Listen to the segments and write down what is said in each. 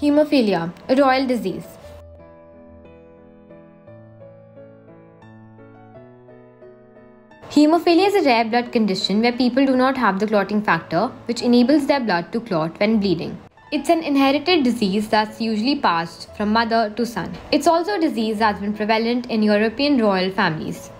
Hemophilia, a royal disease. Hemophilia is a rare blood condition where people do not have the clotting factor, which enables their blood to clot when bleeding. It's an inherited disease that's usually passed from mother to son. It's also a disease that's been prevalent in European royal families.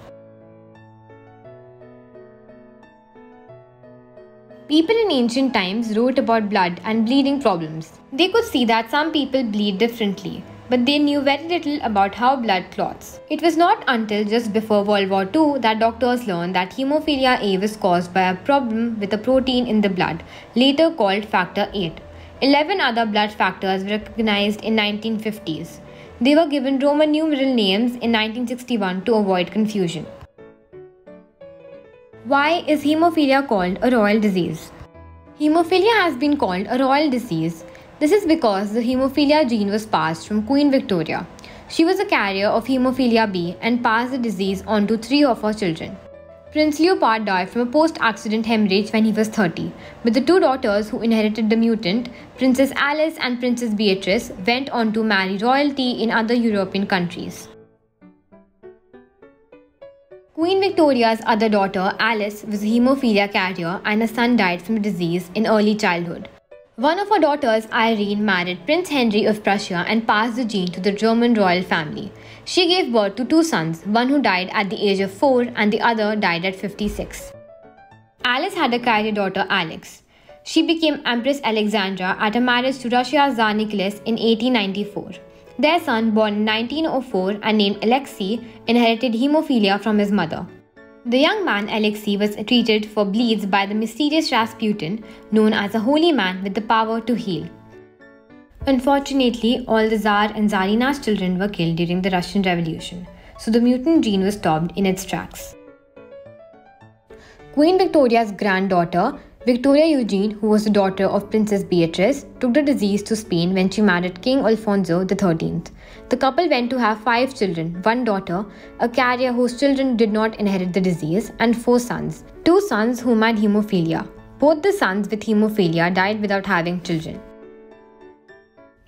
People in ancient times wrote about blood and bleeding problems. They could see that some people bleed differently, but they knew very little about how blood clots. It was not until just before World War II that doctors learned that hemophilia A was caused by a problem with a protein in the blood, later called factor VIII. 11 other blood factors were recognized in 1950s. They were given Roman numeral names in 1961 to avoid confusion. Why is hemophilia called a royal disease? Hemophilia has been called a royal disease. This is because the hemophilia gene was passed from Queen Victoria. She was a carrier of hemophilia B and passed the disease on to 3 of her children. Prince Leopold died from a post-accident hemorrhage when he was 30, but the 2 daughters who inherited the mutant, Princess Alice and Princess Beatrice, went on to marry royalty in other European countries. Queen Victoria's other daughter, Alice, was a hemophilia carrier and her son died from the disease in early childhood. One of her daughters, Irene, married Prince Henry of Prussia and passed the gene to the German royal family. She gave birth to 2 sons, one who died at the age of 4 and the other died at 56. Alice had a carrier daughter, Alex. She became Empress Alexandra at a marriage to Russia's Tsar Nicholas in 1894. Their son, born in 1904 and named Alexei, inherited hemophilia from his mother. The young man Alexei was treated for bleeds by the mysterious Rasputin, known as a holy man with the power to heal. Unfortunately, all the Tsar and Tsarina's children were killed during the Russian Revolution, so the mutant gene was stopped in its tracks. Queen Victoria's granddaughter, Victoria Eugenie, who was the daughter of Princess Beatrice, took the disease to Spain when she married King Alfonso XIII. The couple went to have 5 children, 1 daughter, a carrier whose children did not inherit the disease, and 4 sons, 2 sons whom had hemophilia. Both the sons with hemophilia died without having children.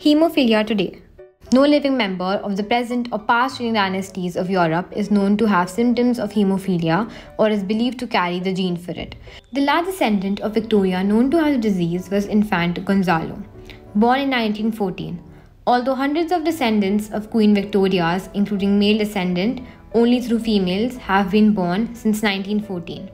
Hemophilia today. No living member of the present or past dynasties of Europe is known to have symptoms of hemophilia or is believed to carry the gene for it. The last descendant of Victoria known to have the disease was infant Gonzalo, born in 1914. Although hundreds of descendants of Queen Victoria's, including male descendant, only through females, have been born since 1914.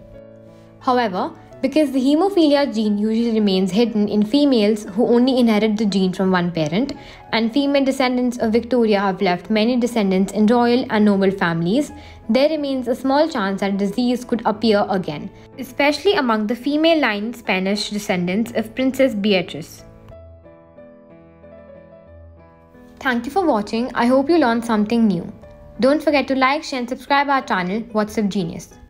However, because the hemophilia gene usually remains hidden in females who only inherit the gene from one parent, and female descendants of Victoria have left many descendants in royal and noble families, there remains a small chance that disease could appear again, especially among the female line Spanish descendants of Princess Beatrice. Thank you for watching. I hope you learned something new. Don't forget to like, share and subscribe our channel What's Up Genius.